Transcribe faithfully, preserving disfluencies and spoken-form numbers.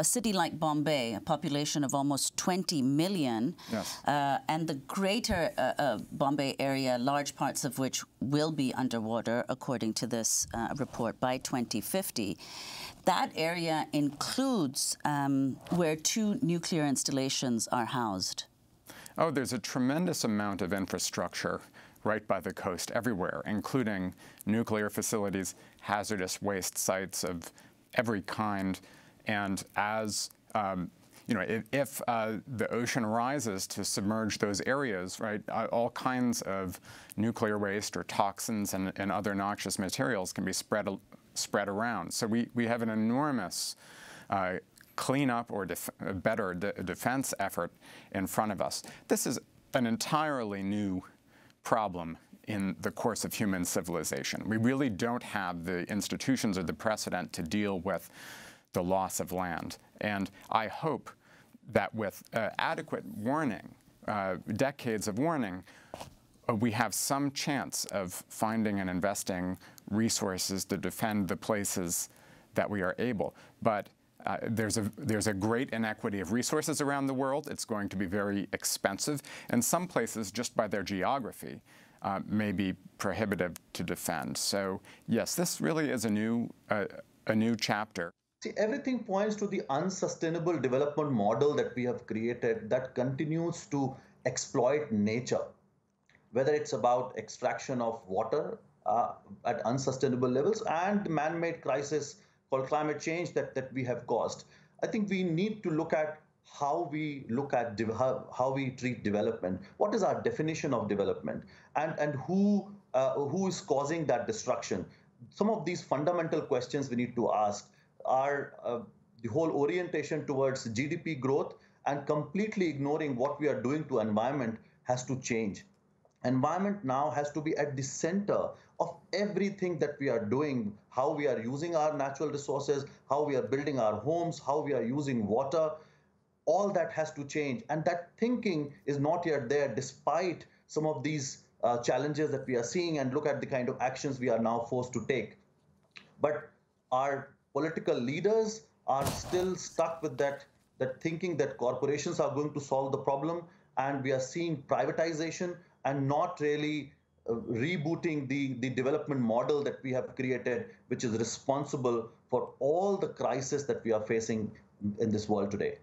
a city like Bombay, a population of almost twenty million, yes. uh, and the greater uh, uh, Bombay area, large parts of which will be underwater, according to this uh, report, by twenty fifty. That area includes um, where two nuclear installations are housed. Oh, there's a tremendous amount of infrastructure right by the coast everywhere, including nuclear facilities, hazardous waste sites of every kind. And as, um, you know, if, if uh, the ocean rises to submerge those areas, right, all kinds of nuclear waste or toxins and, and other noxious materials can be spread, spread around. So we, we have an enormous uh, cleanup or def better de defense effort in front of us. This is an entirely new problem in the course of human civilization. We really don't have the institutions or the precedent to deal with the loss of land. And I hope that with uh, adequate warning, uh, decades of warning, uh, we have some chance of finding and investing resources to defend the places that we are able. But Uh, there's a there's a great inequity of resources around the world. It's going to be very expensive, and some places, just by their geography, uh, may be prohibitive to defend. So yes, this really is a new uh, a new chapter. See, everything points to the unsustainable development model that we have created that continues to exploit nature, whether it's about extraction of water uh, at unsustainable levels and man-made crisis called climate change that, that we have caused. I think we need to look at how we look at de how, how we treat development. What is our definition of development, and and who uh, who is causing that destruction? Some of these fundamental questions we need to ask are uh, the whole orientation towards G D P growth and completely ignoring what we are doing to environment has to change. Environment now has to be at the center of everything that we are doing, how we are using our natural resources, how we are building our homes, how we are using water. All that has to change. And that thinking is not yet there, despite some of these uh, challenges that we are seeing, and look at the kind of actions we are now forced to take. But our political leaders are still stuck with that, that thinking that corporations are going to solve the problem, and we are seeing privatization and not really uh, rebooting the, the development model that we have created, which is responsible for all the crises that we are facing in this world today.